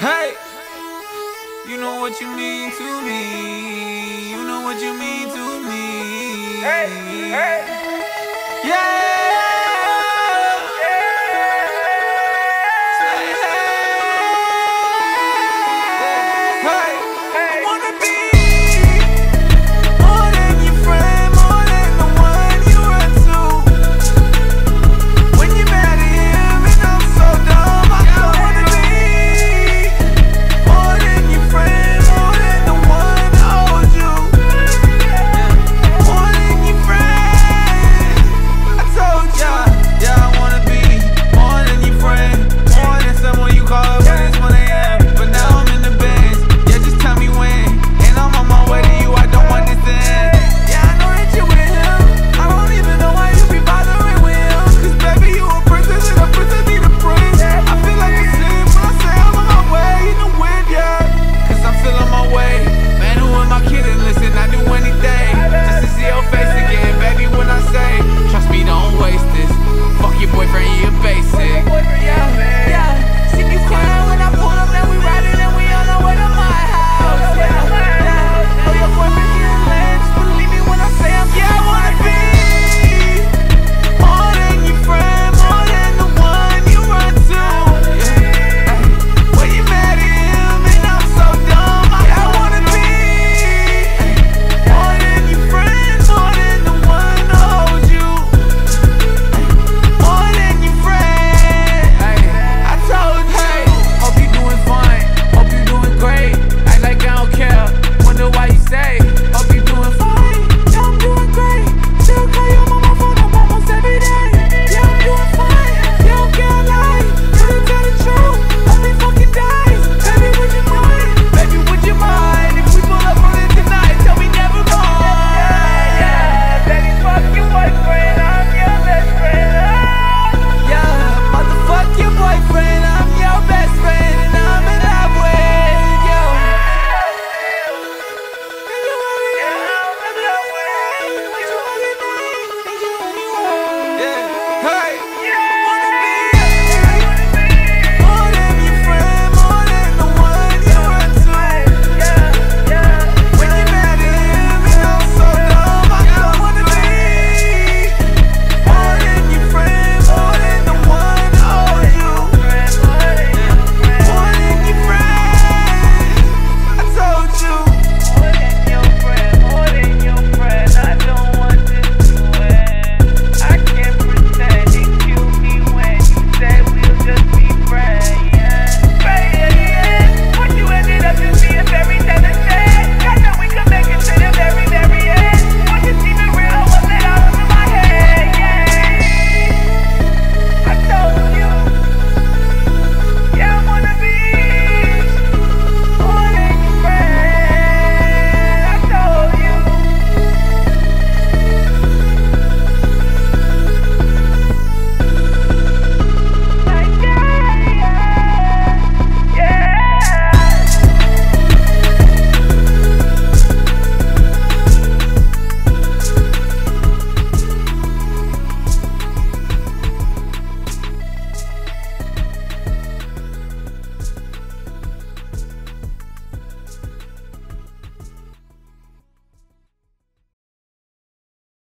Hey, you know what you mean to me. You know what you mean to me. Hey, hey. Yeah.